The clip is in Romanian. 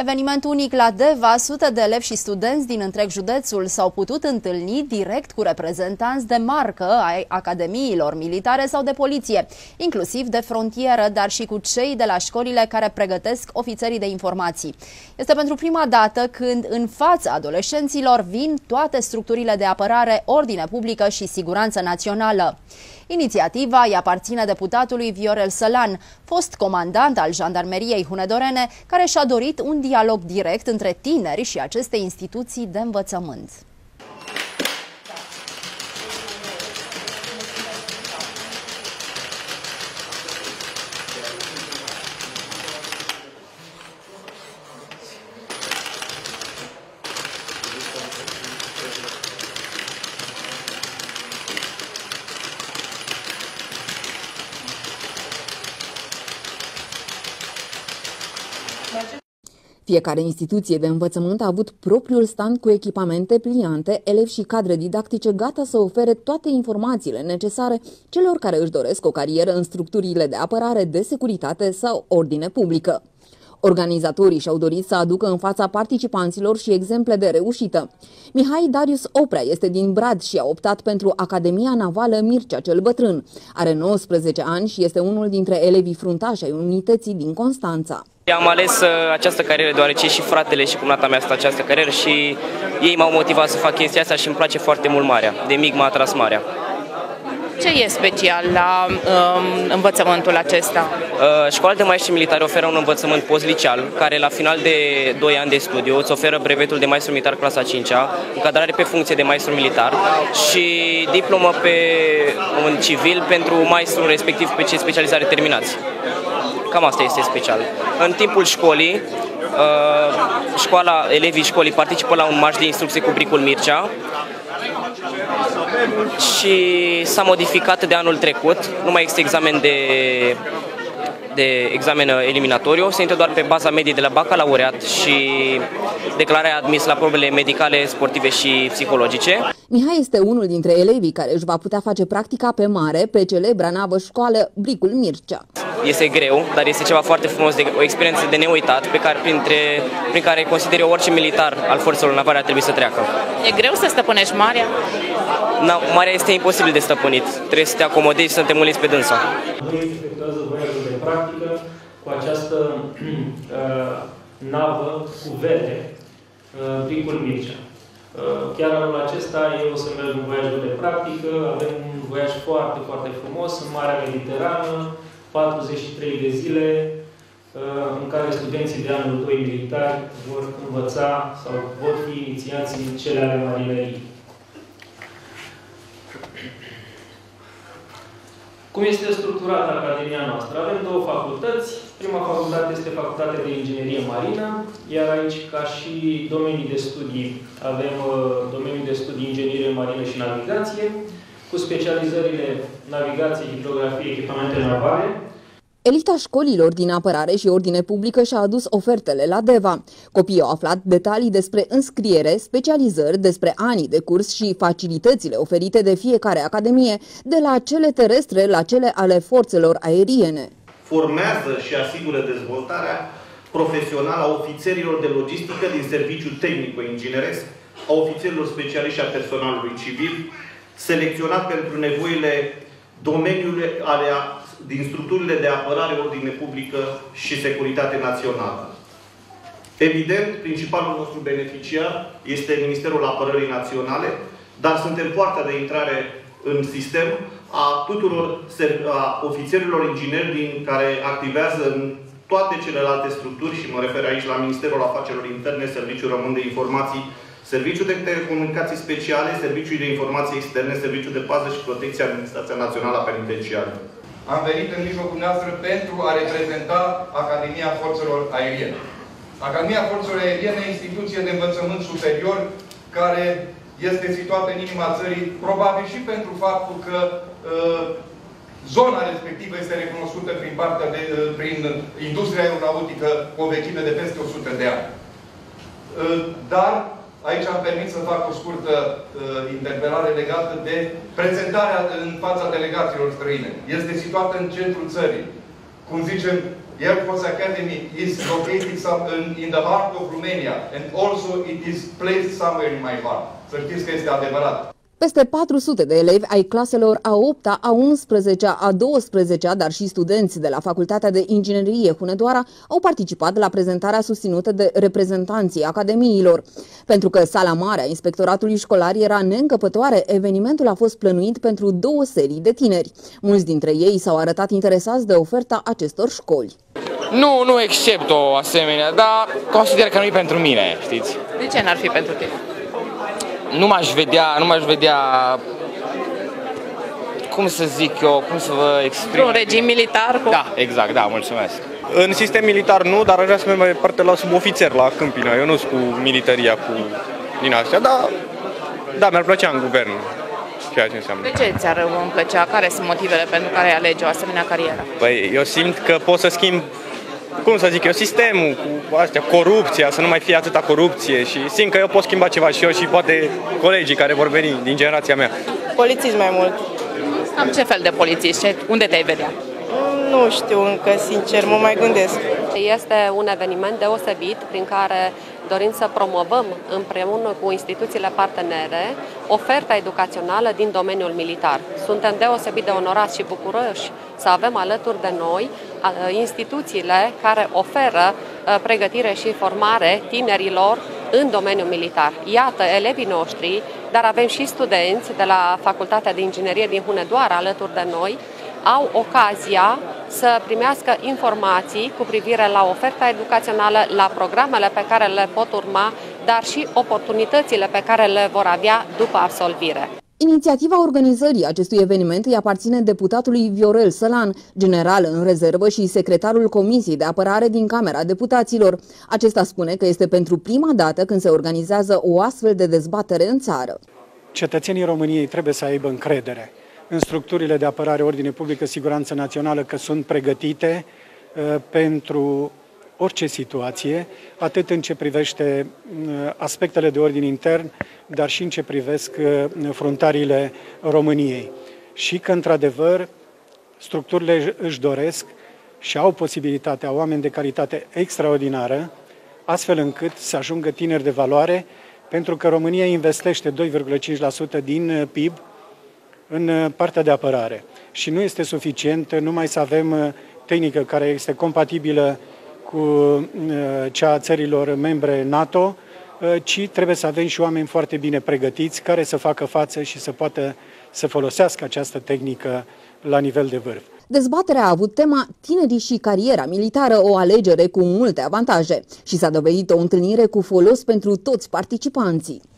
Eveniment unic la Deva, sute de elevi și studenți din întreg județul s-au putut întâlni direct cu reprezentanți de marcă ai academiilor militare sau de poliție, inclusiv de frontieră, dar și cu cei de la școlile care pregătesc ofițerii de informații. Este pentru prima dată când în fața adolescenților vin toate structurile de apărare, ordine publică și siguranță națională. Inițiativa îi aparține deputatului Viorel Sălan, fost comandant al Jandarmeriei Hunedorene, care și-a dorit un dialog direct între tineri și aceste instituții de învățământ. Fiecare instituție de învățământ a avut propriul stand cu echipamente pliante, elevi și cadre didactice gata să ofere toate informațiile necesare celor care își doresc o carieră în structurile de apărare, de securitate sau ordine publică. Organizatorii și-au dorit să aducă în fața participanților și exemple de reușită. Mihai Darius Oprea este din Brad și a optat pentru Academia Navală Mircea cel Bătrân. Are 19 ani și este unul dintre elevii fruntași ai unității din Constanța. Am ales această carieră deoarece și fratele și cumnata mea sunt această carieră și ei m-au motivat să fac chestia asta și îmi place foarte mult marea. De mic m-a atras marea. Ce e special la învățământul acesta? Școala de maestri militari oferă un învățământ post-liceal, care la final de 2 ani de studiu îți oferă brevetul de maestru militar clasa 5-a, încadrare pe funcție de maestru militar și diplomă în civil pentru maestru respectiv pe ce specializare terminați. Cam asta este special. În timpul școlii, elevii școlii participă la un marș de instrucție cu Bricul Mircea și s-a modificat de anul trecut. Nu mai există examen de examen eliminatoriu, se intră doar pe baza mediei de la bacalaureat și declararea admis la probele medicale, sportive și psihologice. Mihai este unul dintre elevii care își va putea face practica pe mare pe celebra navă școală Bricul Mircea. Este greu, dar este ceva foarte frumos, o experiență de neuitat prin care consider eu orice militar al forțelor navale ar trebui să treacă. E greu să stăpânești marea? Na, marea este imposibil de stăpânit, trebuie să te acomodezi și să te muliți pe dânsa. Practică cu această navă cu verde, Bricul Mircea. Chiar anul acesta eu o să merg în voiajul de practică, avem un voiaj foarte, foarte frumos în Marea Mediterană, 43 de zile, în care studenții de anul 2 militari vor învăța sau vor fi inițiați în cele ale marinării. Cum este structurată Academia noastră? Avem două facultăți. Prima facultate este Facultatea de Inginerie Marină, iar aici, ca și domenii de studii, avem domenii de studii Inginerie Marină și Navigație, cu specializările Navigație, Hidrografie, Echipamente Navale. Elita școlilor din apărare și ordine publică și-a adus ofertele la Deva. Copiii au aflat detalii despre înscriere, specializări, despre anii de curs și facilitățile oferite de fiecare academie, de la cele terestre la cele ale forțelor aeriene. Formează și asigură dezvoltarea profesională a ofițerilor de logistică din serviciul tehnico-ingineresc, a ofițerilor specialiști și a personalului civil, selecționat pentru nevoile domeniului din structurile de apărare, ordine publică și securitate națională. Evident, principalul nostru beneficiar este Ministerul Apărării Naționale, dar suntem poarta de intrare în sistem a tuturor ofițerilor ingineri din care activează în toate celelalte structuri și mă refer aici la Ministerul Afacerilor Interne, Serviciul Român de Informații, Serviciul de Telecomunicații Speciale, Serviciul de Informații Externe, Serviciul de Pază și Protecție a Administrației Naționale a Penitenciarilor. Am venit în mijlocul noastră pentru a reprezenta Academia Forțelor Aeriene. Academia Forțelor Aeriene este o instituție de învățământ superior care este situată în inima țării, probabil și pentru faptul că zona respectivă este recunoscută prin industria aeronautică cu o vechime de peste 100 de ani. Dar aici am permis să fac o scurtă interpelare legată de prezentarea în fața delegațiilor străine. Este situată în centrul țării. Cum zicem, Air Force Academy is located in the heart of Romania and also it is placed somewhere in my heart. Să știți că este adevărat. Peste 400 de elevi ai claselor a 8-a, a 11-a, a 12-a, dar și studenți de la Facultatea de Inginerie Hunedoara au participat la prezentarea susținută de reprezentanții academiilor. Pentru că sala mare a inspectoratului școlar era neîncăpătoare, evenimentul a fost plănuit pentru două serii de tineri. Mulți dintre ei s-au arătat interesați de oferta acestor școli. Nu accept o asemenea, dar consider că nu e pentru mine, știți? De ce n-ar fi pentru tine? Nu m-aș vedea, cum să zic eu, cum să vă exprim. Un regim militar? Cum? Da, exact, da, mulțumesc. În sistem militar nu, dar aș vrea să merg mai departe la subofițer, la câmpină. Eu nu sunt cu militaria, din astea, dar da, mi-ar plăcea în guvern, ceea ce înseamnă. De ce ți-ar îmi plăcea? Care sunt motivele pentru care alegi o asemenea carieră? Păi, eu simt că pot să schimb, cum să zic eu, sistemul, cu astea, corupția, să nu mai fie atâta corupție și simt că eu pot schimba ceva și eu și poate colegii care vor veni din generația mea. Polițist mai mult. Am ce fel de polițist? Unde te-ai vedea? Nu știu încă, sincer, mă mai gândesc. Este un eveniment deosebit prin care dorim să promovăm împreună cu instituțiile partenere oferta educațională din domeniul militar. Suntem deosebit de onorați și bucuroși să avem alături de noi instituțiile care oferă pregătire și formare tinerilor în domeniul militar. Iată elevii noștri, dar avem și studenți de la Facultatea de Inginerie din Hunedoara alături de noi, au ocazia să primească informații cu privire la oferta educațională, la programele pe care le pot urma, dar și oportunitățile pe care le vor avea după absolvire. Inițiativa organizării acestui eveniment îi aparține deputatului Viorel Sălan, general în rezervă și secretarul Comisiei de Apărare din Camera Deputaților. Acesta spune că este pentru prima dată când se organizează o astfel de dezbatere în țară. Cetățenii României trebuie să aibă încredere în structurile de apărare, ordine publică, siguranță națională, că sunt pregătite pentru orice situație, atât în ce privește aspectele de ordin intern, dar și în ce privesc frontariile României. Și că, într-adevăr, structurile își doresc și au posibilitatea, au oameni de calitate extraordinară, astfel încât să ajungă tineri de valoare, pentru că România investește 2,5% din PIB în partea de apărare. Și nu este suficient numai să avem tehnică care este compatibilă cu cea a țărilor membre NATO, ci trebuie să avem și oameni foarte bine pregătiți care să facă față și să poată să folosească această tehnică la nivel de vârf. Dezbaterea a avut tema Tinerii și cariera militară, o alegere cu multe avantaje și s-a dovedit o întâlnire cu folos pentru toți participanții.